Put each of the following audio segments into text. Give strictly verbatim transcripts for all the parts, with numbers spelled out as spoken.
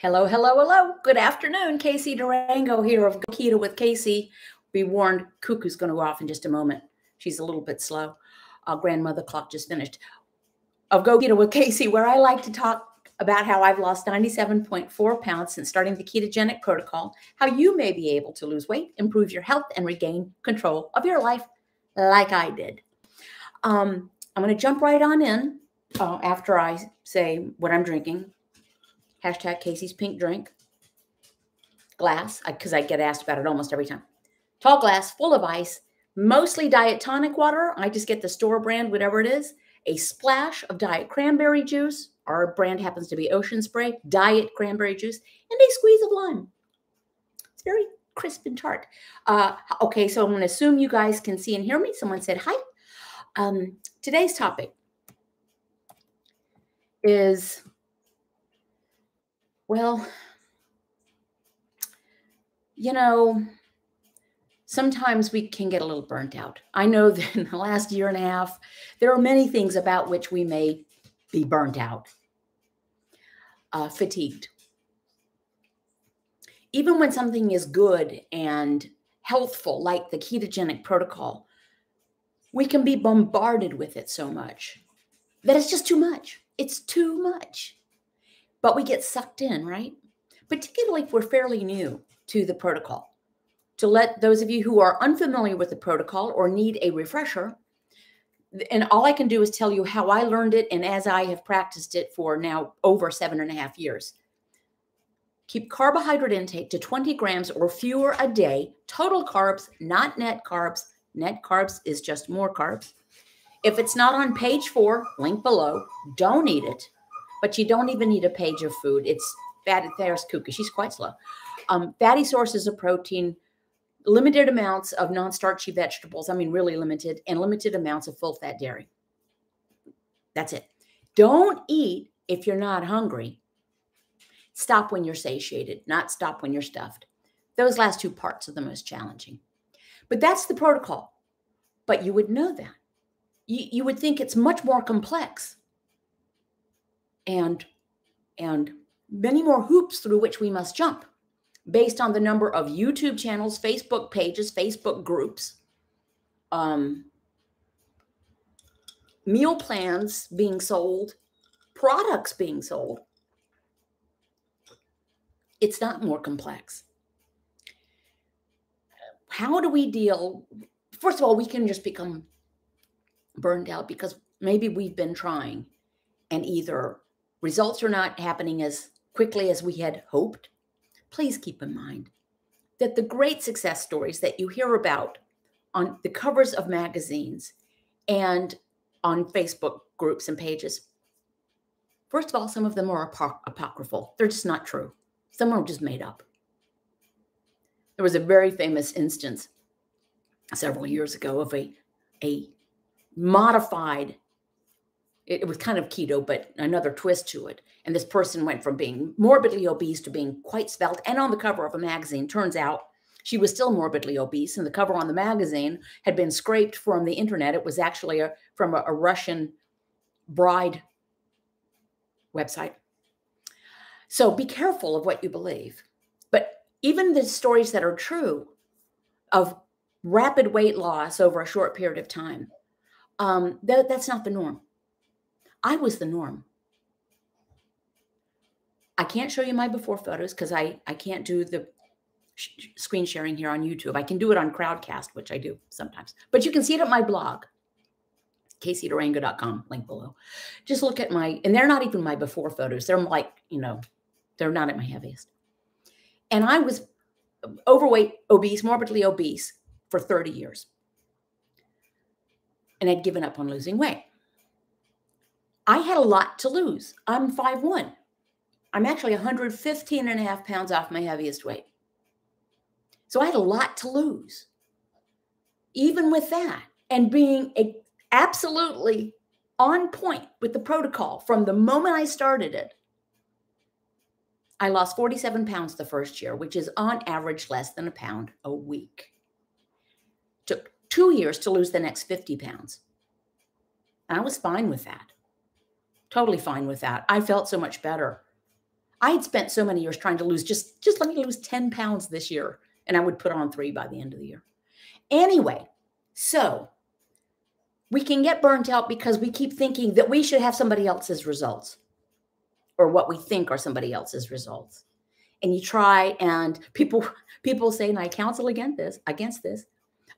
Hello, hello, hello. Good afternoon. Casey Durango here of Go Keto with Casey. Be warned, cuckoo's going to go off in just a moment. She's a little bit slow. Our grandmother clock just finished. Of Go Keto with Casey, where I like to talk about how I've lost ninety-seven point four pounds since starting the ketogenic protocol, how you may be able to lose weight, improve your health, and regain control of your life like I did. Um, I'm going to jump right on in uh, after I say what I'm drinking. Hashtag Casey's pink drink. Glass, because I, I get asked about it almost every time. Tall glass, full of ice, mostly diet tonic water. I just get the store brand, whatever it is. A splash of diet cranberry juice. Our brand happens to be Ocean Spray. Diet cranberry juice. And a squeeze of lime. It's very crisp and tart. Uh, okay, so I'm going to assume you guys can see and hear me. Someone said hi. Um, today's topic is... Well, you know, sometimes we can get a little burnt out. I know that in the last year and a half, there are many things about which we may be burnt out, uh, fatigued. Even when something is good and healthful, like the ketogenic protocol, we can be bombarded with it so much that it's just too much. It's too much. But we get sucked in, right? Particularly if we're fairly new to the protocol. To let those of you who are unfamiliar with the protocol or need a refresher, and all I can do is tell you how I learned it and as I have practiced it for now over seven and a half years. Keep carbohydrate intake to twenty grams or fewer a day, total carbs, not net carbs. Net carbs is just more carbs. If it's not on page four, link below, don't eat it. But you don't even need a page of food. It's fatty, there's Kuka. She's quite slow. Um, fatty sources of protein, limited amounts of non-starchy vegetables. I mean, really limited, and limited amounts of full-fat dairy. That's it. Don't eat if you're not hungry. Stop when you're satiated, not stop when you're stuffed. Those last two parts are the most challenging. But that's the protocol. But you would know that. You, you would think it's much more complex. And, and many more hoops through which we must jump based on the number of YouTube channels, Facebook pages, Facebook groups, um, meal plans being sold, products being sold. It's not more complex. How do we deal? First of all, we can just become burned out because maybe we've been trying and either results are not happening as quickly as we had hoped. Please keep in mind that the great success stories that you hear about on the covers of magazines and on Facebook groups and pages, first of all, some of them are apoc- apocryphal. They're just not true. Some are just made up. There was a very famous instance several years ago of a, a modified It was kind of keto, but another twist to it. And this person went from being morbidly obese to being quite svelte and on the cover of a magazine. Turns out she was still morbidly obese, and the cover on the magazine had been scraped from the internet. It was actually a, from a, a Russian bride website. So be careful of what you believe. But even the stories that are true of rapid weight loss over a short period of time, um, that, that's not the norm. I was the norm. I can't show you my before photos because I, I can't do the sh screen sharing here on YouTube. I can do it on Crowdcast, which I do sometimes. But you can see it at my blog, casey durango dot com, link below. Just look at my, and they're not even my before photos. They're like, you know, they're not at my heaviest. And I was overweight, obese, morbidly obese for thirty years. And I'd given up on losing weight. I had a lot to lose. I'm five one. I'm actually one hundred fifteen and a half pounds off my heaviest weight. So I had a lot to lose. Even with that and being a, absolutely on point with the protocol from the moment I started it, I lost forty-seven pounds the first year, which is on average less than a pound a week. Took two years to lose the next fifty pounds. And I was fine with that. Totally fine with that. I felt so much better. I had spent so many years trying to lose, just, just let me lose ten pounds this year, and I would put on three by the end of the year. Anyway, so we can get burnt out because we keep thinking that we should have somebody else's results, or what we think are somebody else's results. And you try, and people people say, and I counsel against this, against this,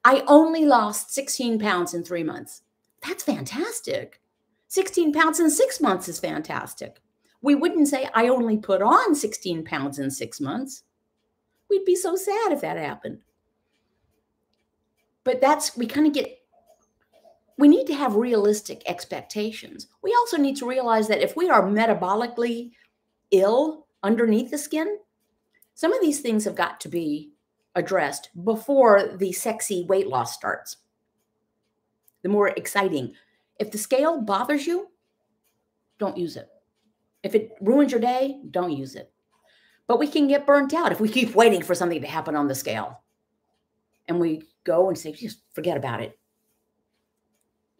I only lost sixteen pounds in three months. That's fantastic. sixteen pounds in six months is fantastic. We wouldn't say I only put on sixteen pounds in six months. We'd be so sad if that happened. But that's, we kind of get, we need to have realistic expectations. We also need to realize that if we are metabolically ill underneath the skin, some of these things have got to be addressed before the sexy weight loss starts. The more exciting. If the scale bothers you, don't use it. If it ruins your day, don't use it. But we can get burnt out if we keep waiting for something to happen on the scale. And we go and say, just forget about it.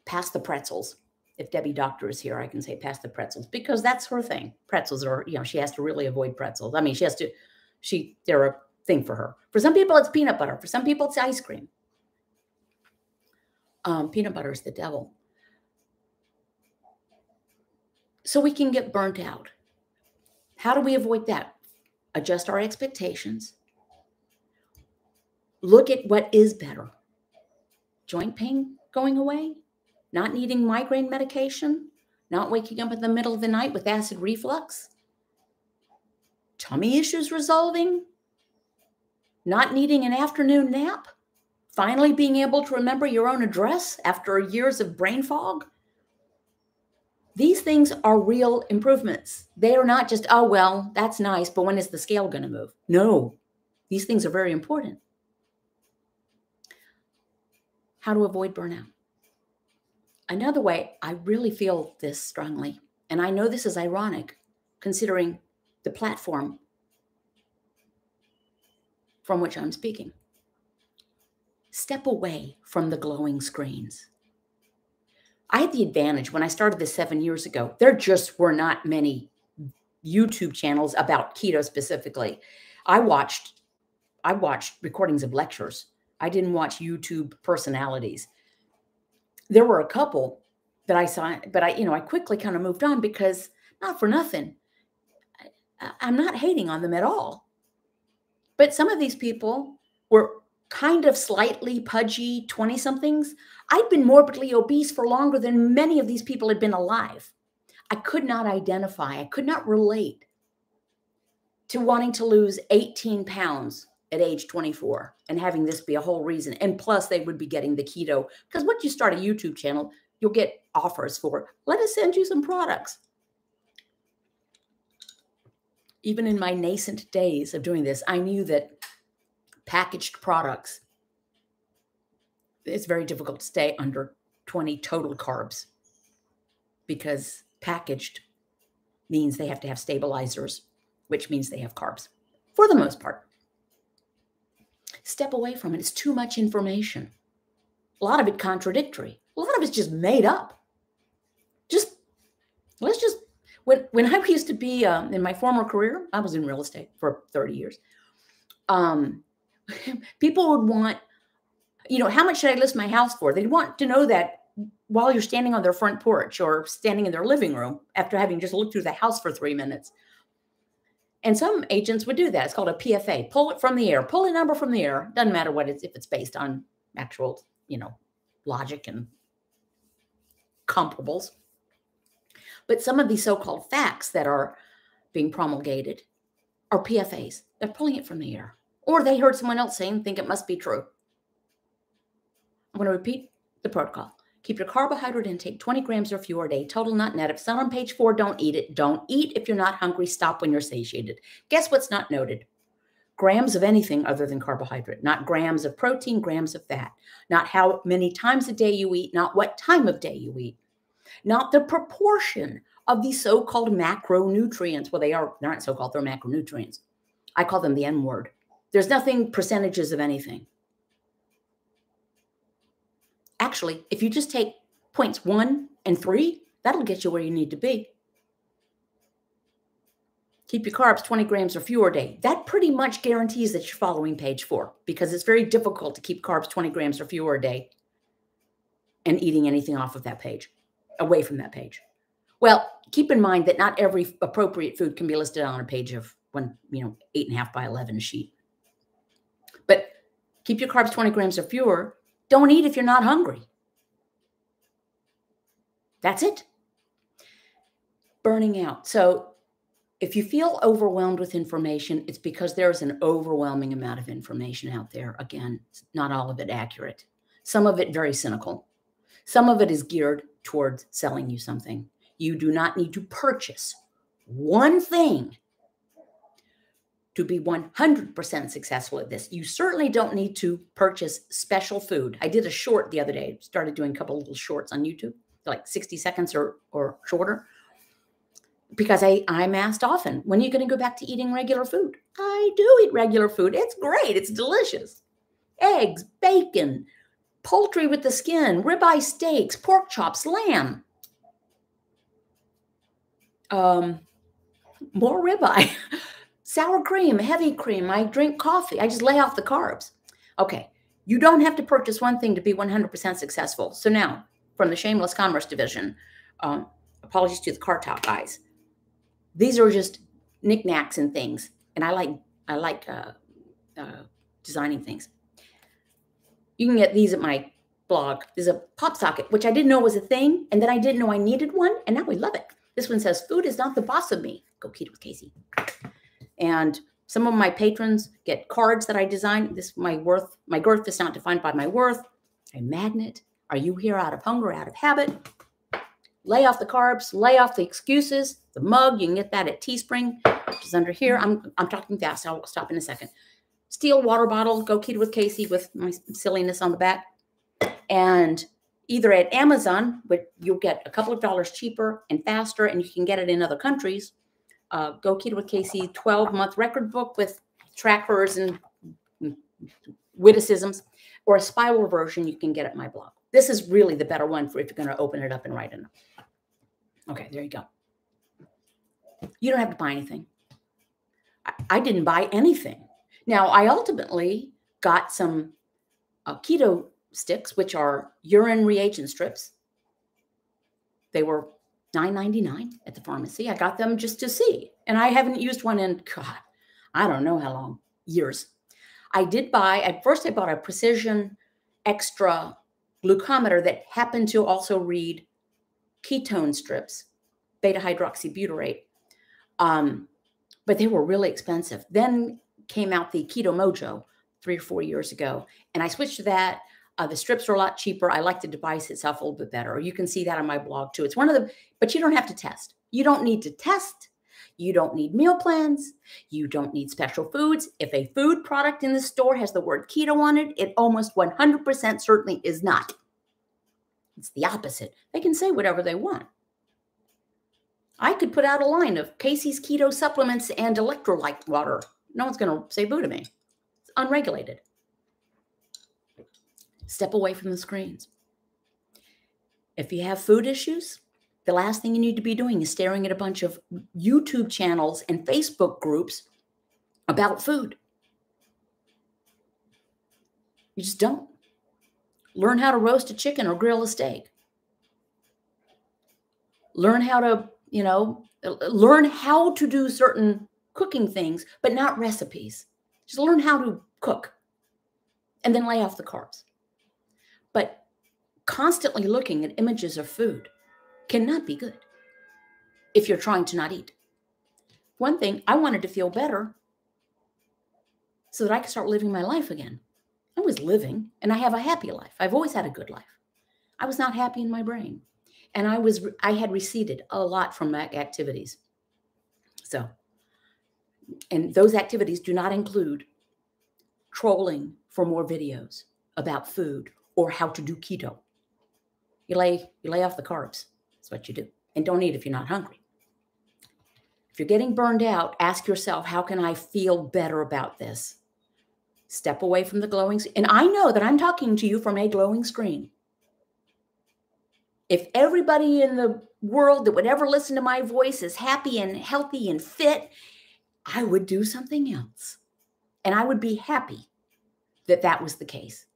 Pass the pretzels. If Debbie Doctor is here, I can say pass the pretzels, because that's her thing. Pretzels are, you know, she has to really avoid pretzels. I mean, she has to, she, they're a thing for her. For some people, it's peanut butter. For some people, it's ice cream. Um, peanut butter is the devil. So we can get burnt out. How do we avoid that? Adjust our expectations. Look at what is better. Joint pain going away, not needing migraine medication, not waking up in the middle of the night with acid reflux, tummy issues resolving, not needing an afternoon nap, finally being able to remember your own address after years of brain fog. These things are real improvements. They are not just, oh, well, that's nice, but when is the scale going to move? No, these things are very important. How to avoid burnout. Another way, I really feel this strongly, and I know this is ironic considering the platform from which I'm speaking. Step away from the glowing screens. I had the advantage when I started this seven years ago, there just were not many YouTube channels about keto specifically. I watched, I watched recordings of lectures. I didn't watch YouTube personalities. There were a couple that I saw, but I, you know, I quickly kind of moved on, because not for nothing, I, I'm not hating on them at all. But some of these people were kind of slightly pudgy twenty somethings. I'd been morbidly obese for longer than many of these people had been alive. I could not identify. I could not relate to wanting to lose eighteen pounds at age twenty-four and having this be a whole reason. And plus they would be getting the keto, because once you start a YouTube channel, you'll get offers for, let us send you some products. Even in my nascent days of doing this, I knew that packaged products, it's very difficult to stay under twenty total carbs, because packaged means they have to have stabilizers, which means they have carbs for the most part. Step away from it. It's too much information. A lot of it contradictory. A lot of it's just made up. Just, let's just, when, when I used to be um, in my former career, I was in real estate for thirty years. Um, people would want, you know, how much should I list my house for? They'd want to know that while you're standing on their front porch or standing in their living room after having just looked through the house for three minutes. And some agents would do that. It's called a P F A. Pull it from the air. Pull a number from the air. Doesn't matter what it's, if it's based on actual, you know, logic and comparables. But some of these so-called facts that are being promulgated are P F As. They're pulling it from the air. Or they heard someone else saying, think it must be true. I'm going to repeat the protocol. Keep your carbohydrate intake twenty grams or fewer a day, total not net. If it's not on page four, don't eat it. Don't eat if you're not hungry. Stop when you're satiated. Guess what's not noted? Grams of anything other than carbohydrate, not grams of protein, grams of fat, not how many times a day you eat, not what time of day you eat, not the proportion of the so-called macronutrients. Well, they are, they're not so-called, they're macronutrients. I call them the N word. There's nothing percentages of anything. Actually, if you just take points one and three, that'll get you where you need to be. keep your carbs twenty grams or fewer a day. That pretty much guarantees that you're following page four, because it's very difficult to keep carbs twenty grams or fewer a day and eating anything off of that page, away from that page. Well, keep in mind that not every appropriate food can be listed on a page of one, you know, eight and a half by eleven sheet. But keep your carbs twenty grams or fewer. Don't eat if you're not hungry. That's it. Burning out. So if you feel overwhelmed with information, it's because there's an overwhelming amount of information out there. Again, not all of it accurate. Some of it very cynical. Some of it is geared towards selling you something. You do not need to purchase one thing to be one hundred percent successful at this. You certainly don't need to purchase special food. I did a short the other day, started doing a couple little shorts on YouTube, like sixty seconds or, or shorter, because I, I'm asked often, when are you going to go back to eating regular food? I do eat regular food. It's great. It's delicious. Eggs, bacon, poultry with the skin, ribeye steaks, pork chops, lamb. Um, more ribeye. Sour cream, heavy cream. I drink coffee. I just lay off the carbs. Okay. You don't have to purchase one thing to be one hundred percent successful. So now, from the Shameless Commerce Division, um, apologies to the car top guys. These are just knickknacks and things. And I like, I like uh, uh, designing things. You can get these at my blog. There's a pop socket, which I didn't know was a thing. And then I didn't know I needed one. And now we love it. This one says, food is not the boss of me. Go Keto with Casey. And some of my patrons get cards that I design. This my worth, my girth is not defined by my worth. A magnet. Are you here out of hunger, out of habit? Lay off the carbs, lay off the excuses. The mug, you can get that at Teespring, which is under here. I'm I'm talking fast. I'll stop in a second. Steel water bottle, Go Keto with Casey with my silliness on the back. And either at Amazon, but you'll get a couple of dollars cheaper and faster, and you can get it in other countries. Uh, Go Keto with Casey twelve month record book with trackers and witticisms, or a spiral version you can get at my blog. This is really the better one for if you're going to open it up and write in. Okay, there you go. You don't have to buy anything. I, I didn't buy anything. Now, I ultimately got some uh, keto sticks, which are urine reagent strips. They were nine ninety-nine at the pharmacy. I got them just to see. And I haven't used one in, God, I don't know how long, years. I did buy, at first I bought a Precision Extra glucometer that happened to also read ketone strips, beta-hydroxybutyrate. Um, but they were really expensive. Then came out the Keto Mojo three or four years ago. And I switched to that. Uh, the strips are a lot cheaper. I like the device itself a little bit better. You can see that on my blog too. It's one of the, but you don't have to test. You don't need to test. You don't need meal plans. You don't need special foods. If a food product in the store has the word keto on it, it almost one hundred percent certainly is not. It's the opposite. They can say whatever they want. I could put out a line of Casey's keto supplements and electrolyte water. No one's going to say boo to me. It's unregulated. Step away from the screens. If you have food issues, the last thing you need to be doing is staring at a bunch of YouTube channels and Facebook groups about food. You just don't. Learn how to roast a chicken or grill a steak. Learn how to, you know, learn how to do certain cooking things, but not recipes. Just learn how to cook and then lay off the carbs. But constantly looking at images of food cannot be good if you're trying to not eat. One thing, I wanted to feel better so that I could start living my life again. I was living, and I have a happy life. I've always had a good life. I was not happy in my brain, and I was I had receded a lot from my activities. So, and those activities do not include trolling for more videos about food or how to do keto. You lay, you lay off the carbs. That's what you do. And don't eat if you're not hungry. If you're getting burned out, ask yourself, how can I feel better about this? Step away from the glowing screen. And I know that I'm talking to you from a glowing screen. If everybody in the world that would ever listen to my voice is happy and healthy and fit I would do something else. And I would be happy that that was the case.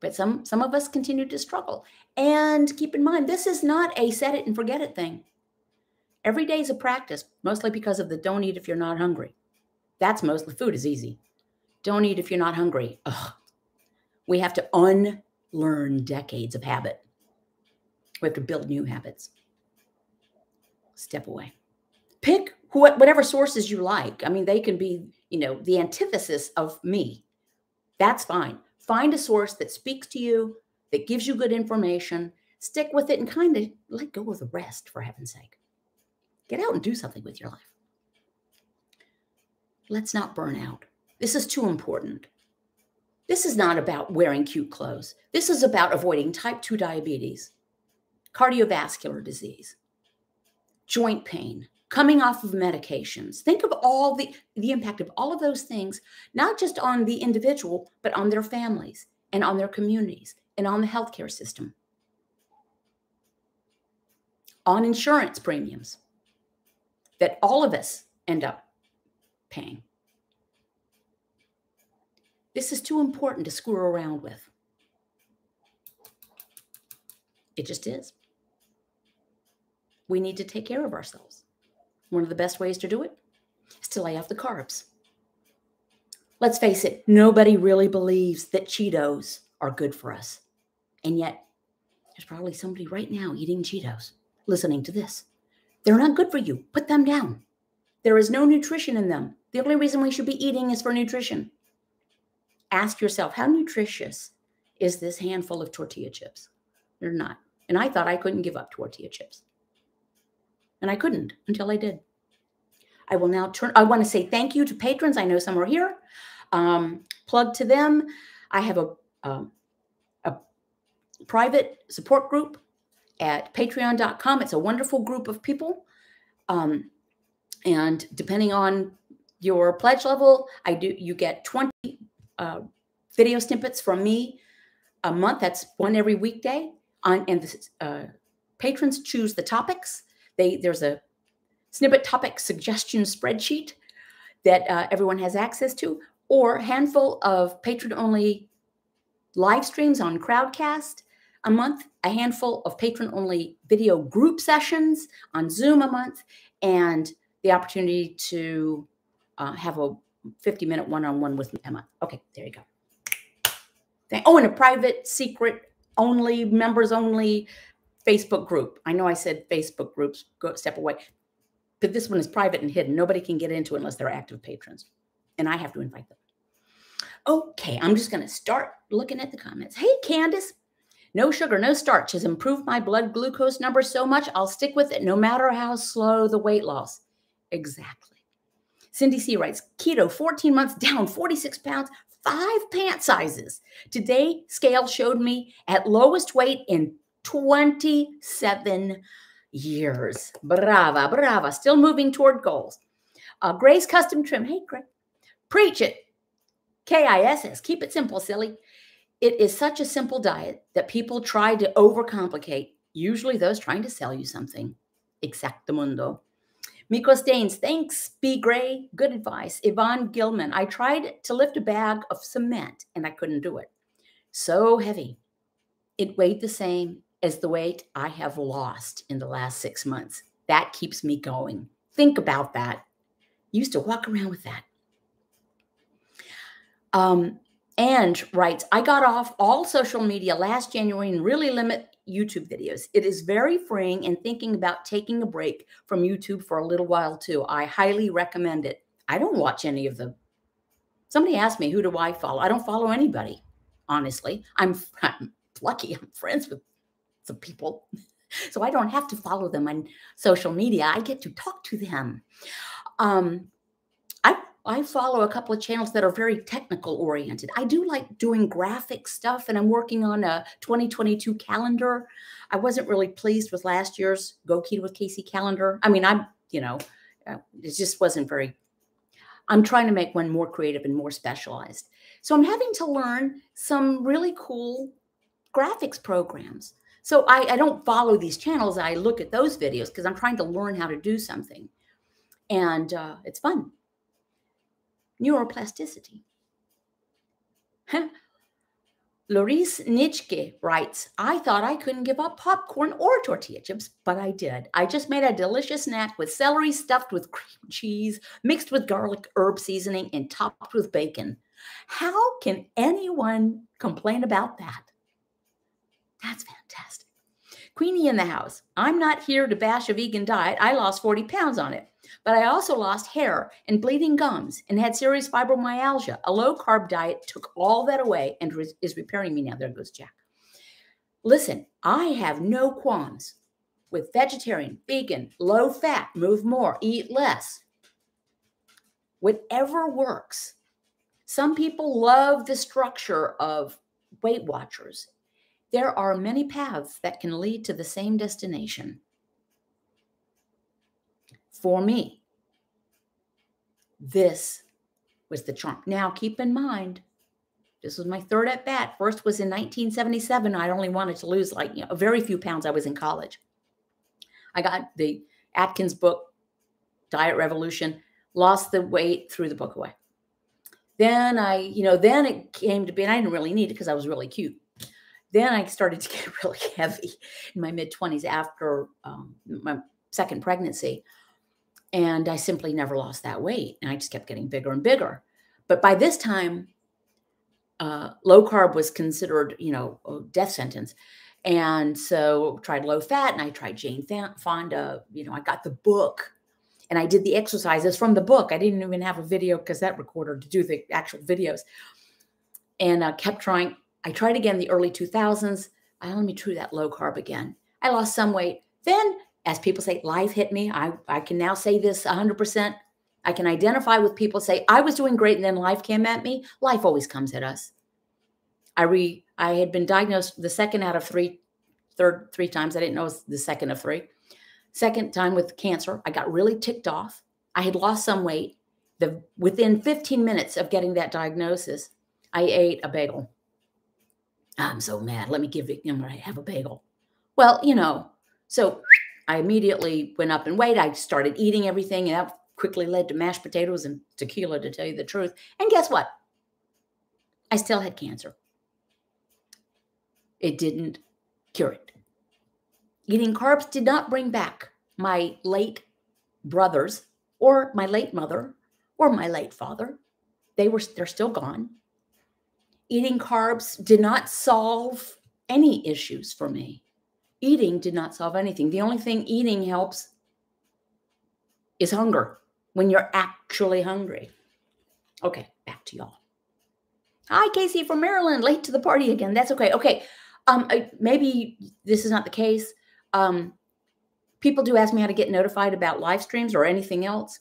But some, some of us continue to struggle. And keep in mind, this is not a set it and forget it thing. Every day is a practice, mostly because of the don't eat if you're not hungry. That's mostly, food is easy. Don't eat if you're not hungry. Ugh. We have to unlearn decades of habit. We have to build new habits. Step away. Pick wh whatever sources you like. I mean, they can be, you know, the antithesis of me. That's fine. Find a source that speaks to you, that gives you good information. Stick with it and kind of let go of the rest, for heaven's sake. Get out and do something with your life. Let's not burn out. This is too important. This is not about wearing cute clothes. This is about avoiding type two diabetes, cardiovascular disease, joint pain, coming off of medications. Think of all the, the impact of all of those things, not just on the individual, but on their families and on their communities and on the healthcare system, on insurance premiums that all of us end up paying. This is too important to screw around with. It just is. We need to take care of ourselves. One of the best ways to do it is to lay off the carbs. Let's face it, nobody really believes that Cheetos are good for us. And yet, there's probably somebody right now eating Cheetos, listening to this. They're not good for you. Put them down. There is no nutrition in them. The only reason we should be eating is for nutrition. Ask yourself, how nutritious is this handful of tortilla chips? They're not. And I thought I couldn't give up tortilla chips. And I couldn't until I did. I will now turn. I want to say thank you to patrons. I know some are here. Um, plug to them. I have a, a, a private support group at patreon dot com. It's a wonderful group of people. Um, and depending on your pledge level, I do. You get twenty uh, video snippets from me a month. That's one every weekday. On and the uh, patrons choose the topics. They, there's a snippet topic suggestion spreadsheet that uh, everyone has access to, or a handful of patron-only live streams on Crowdcast a month, a handful of patron-only video group sessions on Zoom a month, and the opportunity to uh, have a fifty-minute one-on-one with Emma. Okay, there you go. Oh, and a private, secret-only, members-only Facebook group. I know I said Facebook groups, go step away, but this one is private and hidden. Nobody can get into it unless they're active patrons, and I have to invite them. Okay, I'm just going to start looking at the comments. Hey, Candace, no sugar, no starch has improved my blood glucose number so much, I'll stick with it no matter how slow the weight loss. Exactly. Cindy C. writes, keto, fourteen months down, forty-six pounds, five pant sizes. Today, scale showed me at lowest weight in twenty-seven years. Brava, brava. Still moving toward goals. Uh, Grace Custom Trim. Hey, Grace. Preach it. K I S S. Keep it simple, silly. It is such a simple diet that people try to overcomplicate, usually those trying to sell you something. Exactamundo. Miko Staines. Thanks, B. Gray. Good advice. Yvonne Gilman. I tried to lift a bag of cement, and I couldn't do it. So heavy. It weighed the same as the weight I have lost in the last six months. That keeps me going. Think about that. Used to walk around with that. Um, and writes, I got off all social media last January and really limit YouTube videos. It is very freeing, and thinking about taking a break from YouTube for a little while too. I highly recommend it. I don't watch any of them. Somebody asked me, who do I follow? I don't follow anybody, honestly. I'm, I'm lucky I'm friends with some people, so I don't have to follow them on social media. I get to talk to them. Um, I, I follow a couple of channels that are very technical oriented. I do like doing graphic stuff, and I'm working on a twenty twenty-two calendar. I wasn't really pleased with last year's Go Keto with Casey calendar. I mean, I'm, you know, it just wasn't very, I'm trying to make one more creative and more specialized. So I'm having to learn some really cool graphics programs. So I, I don't follow these channels. I look at those videos because I'm trying to learn how to do something. And uh, it's fun. Neuroplasticity. Loris Nitschke writes, I thought I couldn't give up popcorn or tortilla chips, but I did. I just made a delicious snack with celery stuffed with cream cheese, mixed with garlic herb seasoning, and topped with bacon. How can anyone complain about that? That's fantastic. Queenie in the house. I'm not here to bash a vegan diet. I lost forty pounds on it, but I also lost hair and bleeding gums and had serious fibromyalgia. A low-carb diet took all that away and is repairing me now. There goes Jack. Listen, I have no qualms with vegetarian, vegan, low-fat, move more, eat less. Whatever works. Some people love the structure of Weight Watchers. There are many paths that can lead to the same destination. For me, this was the charm. Now, keep in mind, this was my third at bat. First was in nineteen seventy-seven. I only wanted to lose like you know, very few pounds. I was in college. I got the Atkins book, Diet Revolution, lost the weight, threw the book away. Then I, you know, then it came to be, and I didn't really need it because I was really cute. Then I started to get really heavy in my mid twenties after um, my second pregnancy. And I simply never lost that weight. And I just kept getting bigger and bigger. But by this time, uh, low carb was considered, you know, a death sentence. And so tried low fat and I tried Jane Fonda. You know, I got the book and I did the exercises from the book. I didn't even have a video cassette recorder to do the actual videos. And I uh, kept trying. I tried again in the early two thousands. I let me try that low carb again. I lost some weight. Then, as people say, life hit me. I, I can now say this one hundred percent. I can identify with people say, I was doing great and then life came at me. Life always comes at us. I re I had been diagnosed the second out of three, third, three times. I didn't know it was the second of three. Second time with cancer. I got really ticked off. I had lost some weight. The, within fifteen minutes of getting that diagnosis, I ate a bagel. I'm so mad. Let me give it, you know, I have a bagel. Well, you know, so I immediately went up in weight. I started eating everything, and that quickly led to mashed potatoes and tequila, to tell you the truth. And guess what? I still had cancer. It didn't cure it. Eating carbs did not bring back my late brothers or my late mother or my late father. They were, they're still gone. Eating carbs did not solve any issues for me. Eating did not solve anything. The only thing eating helps is hunger, when you're actually hungry. Okay, back to y'all. Hi, Casey from Maryland. Late to the party again. That's okay. Okay, um, I, maybe this is not the case. Um, people do ask me how to get notified about live streams or anything else.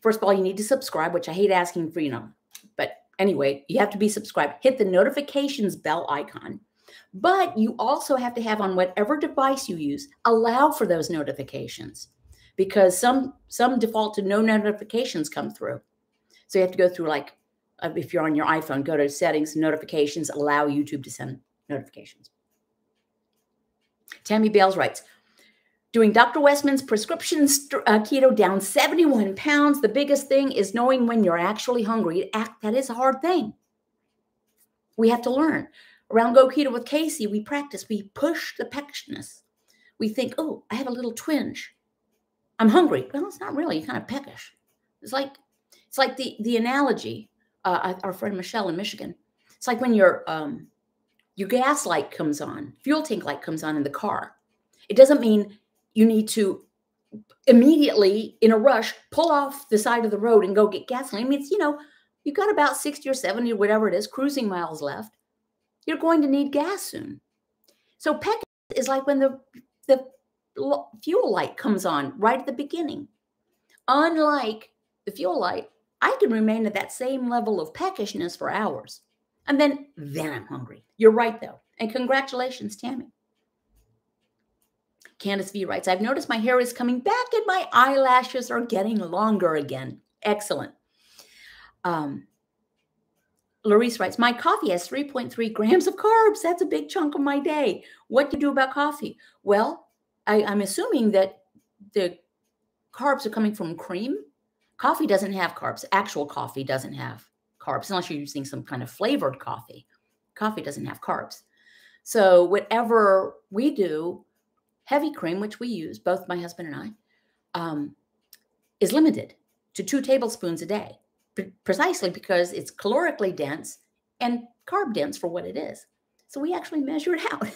First of all, you need to subscribe, which I hate asking for, you know, but anyway, you have to be subscribed. Hit the notifications bell icon. But you also have to have on whatever device you use, allow for those notifications, because some some default to no notifications come through. So you have to go through, like, if you're on your iPhone, go to settings, notifications, allow YouTube to send notifications. Tammy Bales writes, doing Doctor Westman's prescription uh, keto down seventy-one pounds. The biggest thing is knowing when you're actually hungry. Act, that is a hard thing. We have to learn. Around Go Keto with Casey, we practice. We push the peckiness. We think, oh, I have a little twinge. I'm hungry. Well, it's not really. You're kind of peckish. It's like it's like the, the analogy, uh, our friend Michelle in Michigan. It's like when your, um, your gas light comes on, fuel tank light comes on in the car. It doesn't mean you need to immediately, in a rush, pull off the side of the road and go get gasoline. I mean, it's, you know, you've got about sixty or seventy, whatever it is, cruising miles left. You're going to need gas soon. So pecking is like when the, the fuel light comes on right at the beginning. Unlike the fuel light, I can remain at that same level of peckishness for hours. And then, then I'm hungry. You're right, though. And congratulations, Tammy. Candace V writes, I've noticed my hair is coming back and my eyelashes are getting longer again. Excellent. Um, Larice writes, my coffee has three point three grams of carbs. That's a big chunk of my day. What do you do about coffee? Well, I, I'm assuming that the carbs are coming from cream. Coffee doesn't have carbs. Actual coffee doesn't have carbs unless you're using some kind of flavored coffee. Coffee doesn't have carbs. So whatever we do, heavy cream, which we use, both my husband and I, um, is limited to two tablespoons a day. Precisely because it's calorically dense and carb dense for what it is. So we actually measure it out.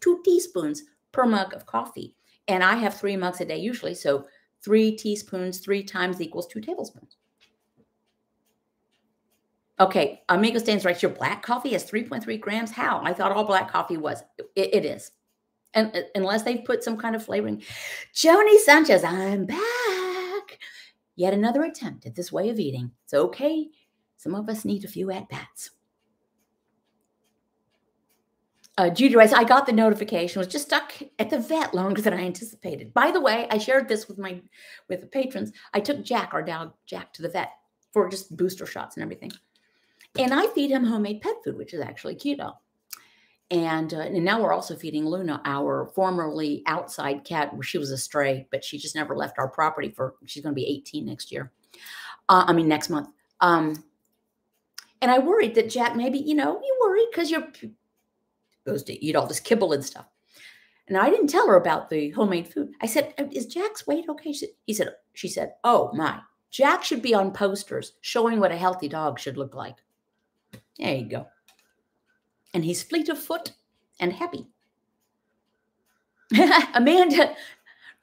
Two teaspoons per mug of coffee. And I have three mugs a day usually. So three teaspoons, three times equals two tablespoons. Okay. Amigo Stains writes, your black coffee has three point three grams. How? I thought all black coffee was. It, it is. And uh, unless they've put some kind of flavoring. Joni Sanchez, I'm back. Yet another attempt at this way of eating. It's okay. Some of us need a few at-bats. Uh, Judy writes, I got the notification. Was just stuck at the vet longer than I anticipated. By the way, I shared this with my with the patrons. I took Jack, our dog Jack, to the vet for just booster shots and everything. And I feed him homemade pet food, which is actually keto. And, uh, and now we're also feeding Luna, our formerly outside cat. She was a stray, but she just never left our property for, she's going to be eighteen next year. Uh, I mean, next month. Um, and I worried that Jack, maybe, you know, you worry because you're goes to eat all this kibble and stuff. And I didn't tell her about the homemade food. I said, is Jack's weight okay? She said, he said, she said, oh my, Jack should be on posters showing what a healthy dog should look like. There you go. And he's fleet of foot and happy. Amanda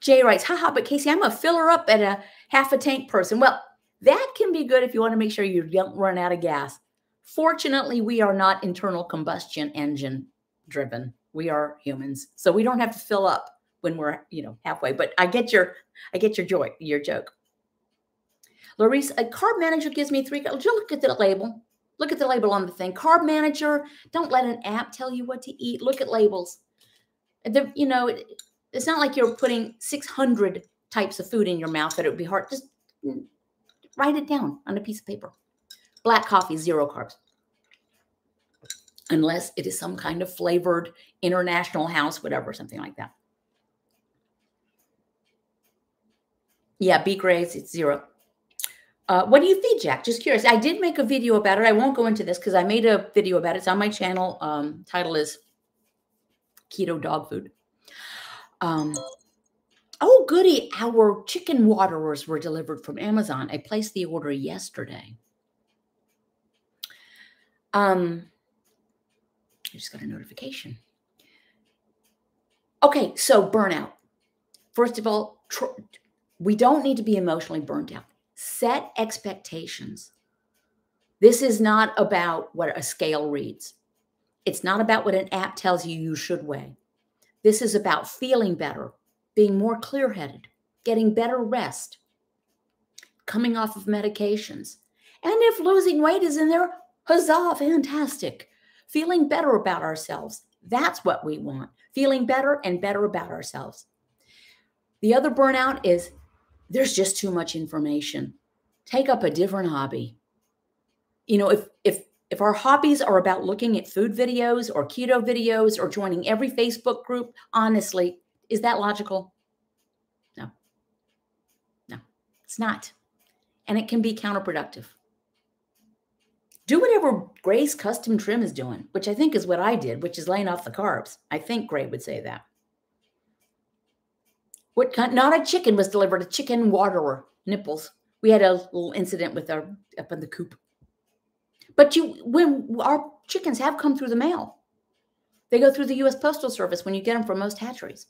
J writes, haha, but Casey, I'm a filler up and a half a tank person. Well, that can be good if you want to make sure you don't run out of gas. Fortunately, we are not internal combustion engine driven. We are humans. So we don't have to fill up when we're, you know, halfway. But I get your, I get your joy, your joke. Larice, a carb manager gives me three. Just look at the label. Look at the label on the thing. Carb Manager. Don't let an app tell you what to eat. Look at labels. They're, you know, it, it's not like you're putting six hundred types of food in your mouth that it would be hard. Just write it down on a piece of paper. Black coffee, zero carbs. Unless it is some kind of flavored International House, whatever, something like that. Yeah, B grades, it's zero. Uh, what do you feed Jack? Just curious. I did make a video about it. I won't go into this because I made a video about it. It's on my channel. Um, title is Keto Dog Food. Um, oh, goody. Our chicken waterers were delivered from Amazon. I placed the order yesterday. Um, I just got a notification. Okay, so burnout. First of all, tr we don't need to be emotionally burnt out. Set expectations. This is not about what a scale reads. It's not about what an app tells you you should weigh. This is about feeling better, being more clear-headed, getting better rest, coming off of medications. And if losing weight is in there, huzzah, fantastic. Feeling better about ourselves. That's what we want. Feeling better and better about ourselves. The other burnout is there's just too much information. Take up a different hobby. You know, if if if our hobbies are about looking at food videos or keto videos or joining every Facebook group, honestly, is that logical? No. No, it's not. And it can be counterproductive. Do whatever Gray's Custom Trim is doing, which I think is what I did, which is laying off the carbs. I think Gray would say that. What kind, not a chicken was delivered, a chicken waterer, nipples. We had a little incident with our, up in the coop. But you, when our chickens have come through the mail. They go through the U S Postal Service when you get them from most hatcheries.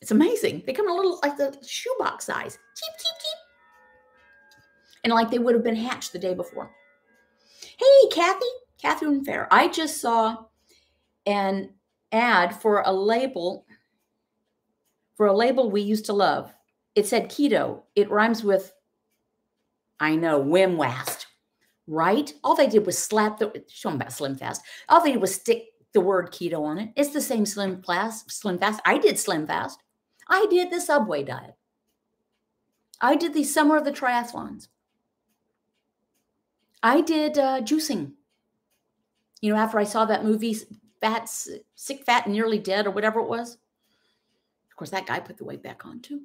It's amazing. They come in a little, like the shoebox size. Cheep, cheep, cheep. And like they would have been hatched the day before. Hey, Kathy, Catherine Fair. I just saw an ad for a label... For a label we used to love. It said keto. It rhymes with, I know, wimwast, right? All they did was slap the, show them about Slim Fast. All they did was stick the word keto on it. It's the same Slim Fast. Slim Fast. I did Slim Fast. I did the Subway diet. I did the summer of the triathlons. I did uh, juicing. You know, after I saw that movie, fat, Sick, Fat, and Nearly Dead, or whatever it was. Of course, that guy put the weight back on, too.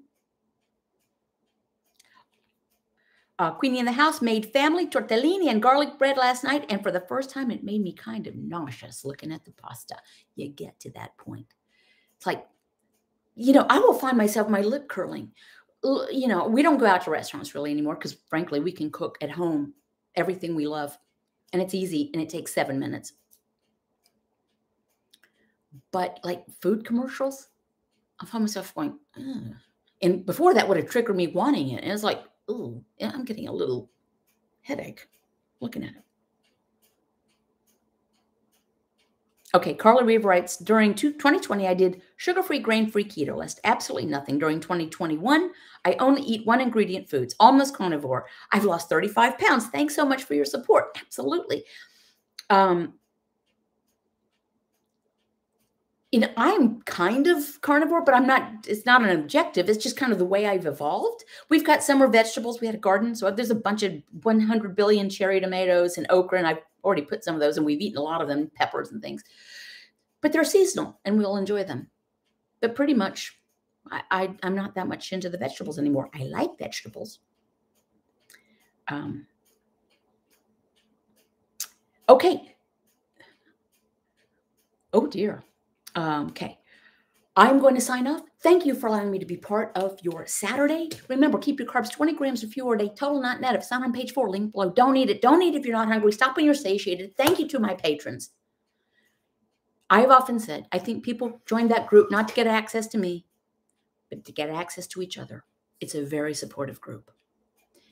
Uh, Queenie in the house made family tortellini and garlic bread last night. And for the first time, it made me kind of nauseous looking at the pasta. You get to that point. It's like, you know, I will find myself, my lip curling. You know, we don't go out to restaurants really anymore because, frankly, we can cook at home everything we love. And it's easy, and it takes seven minutes. But, like, food commercials, I find myself going, ugh. And before that would have triggered me wanting it. And it's like, ooh, I'm getting a little headache looking at it. Okay, Carly Reeve writes, during twenty twenty, I did sugar-free, grain-free keto list. Absolutely nothing. During twenty twenty-one, I only eat one-ingredient foods, almost carnivore. I've lost thirty-five pounds. Thanks so much for your support. Absolutely. Um, you know, I'm kind of carnivore, but I'm not. It's not an objective. It's just kind of the way I've evolved. We've got summer vegetables. We had a garden, so there's a bunch of one hundred billion cherry tomatoes and okra, and I've already put some of those, and we've eaten a lot of them, peppers and things, but they're seasonal and we'll enjoy them. But pretty much I, I, I'm not that much into the vegetables anymore. I like vegetables. Um, okay. Oh dear. Um, okay. I'm going to sign off. Thank you for allowing me to be part of your Saturday. Remember, keep your carbs twenty grams or fewer a day, total, not net. If it's not on page four, link below. Don't eat it. Don't eat it if you're not hungry. Stop when you're satiated. Thank you to my patrons. I've often said, I think people join that group not to get access to me, but to get access to each other. It's a very supportive group.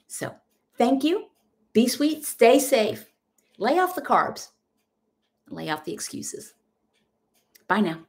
So thank you. Be sweet. Stay safe. Lay off the carbs. Lay off the excuses. Bye now.